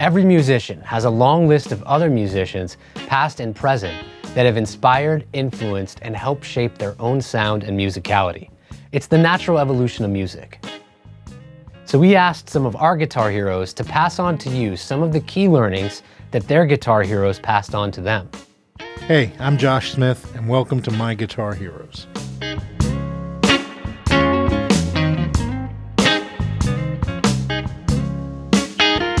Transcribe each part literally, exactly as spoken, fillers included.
Every musician has a long list of other musicians, past and present, that have inspired, influenced, and helped shape their own sound and musicality. It's the natural evolution of music. So we asked some of our guitar heroes to pass on to you some of the key learnings that their guitar heroes passed on to them. Hey, I'm Josh Smith, and welcome to My Guitar Heroes.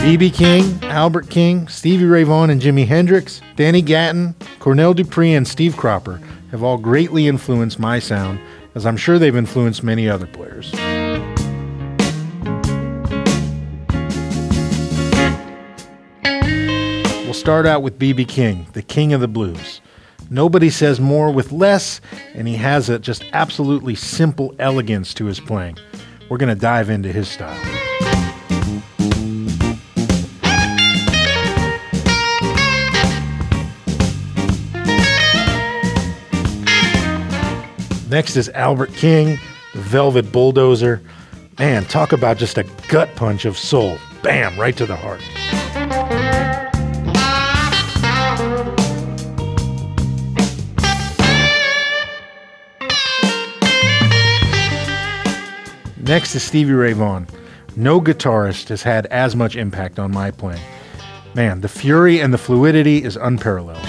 B B King, Albert King, Stevie Ray Vaughan and Jimi Hendrix, Danny Gatton, Cornell Dupree, and Steve Cropper have all greatly influenced my sound, as I'm sure they've influenced many other players. We'll start out with B B King, the king of the blues. Nobody says more with less, and he has a just absolutely simple elegance to his playing. We're going to dive into his style. Next is Albert King, the Velvet Bulldozer. Man, talk about just a gut punch of soul. Bam, right to the heart. Next is Stevie Ray Vaughan. No guitarist has had as much impact on my playing. Man, the fury and the fluidity is unparalleled.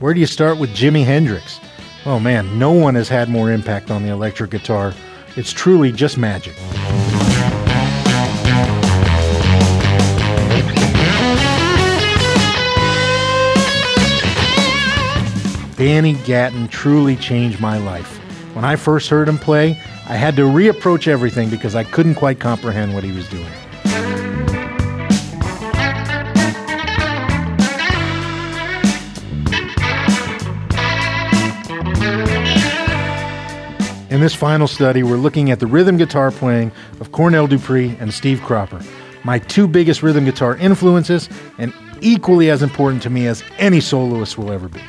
Where do you start with Jimi Hendrix? Oh man, no one has had more impact on the electric guitar. It's truly just magic. Danny Gatton truly changed my life. When I first heard him play, I had to reapproach everything because I couldn't quite comprehend what he was doing. In this final study, we're looking at the rhythm guitar playing of Cornell Dupree and Steve Cropper, my two biggest rhythm guitar influences, and equally as important to me as any soloist will ever be.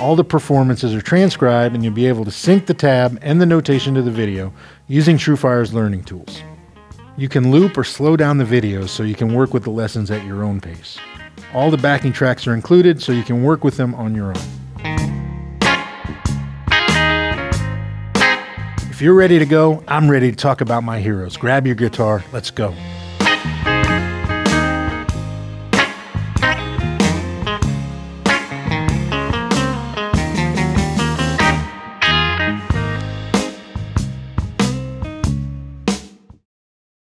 All the performances are transcribed, and you'll be able to sync the tab and the notation to the video using TrueFire's learning tools. You can loop or slow down the videos so you can work with the lessons at your own pace. All the backing tracks are included so you can work with them on your own. If you're ready to go, I'm ready to talk about my heroes. Grab your guitar, let's go.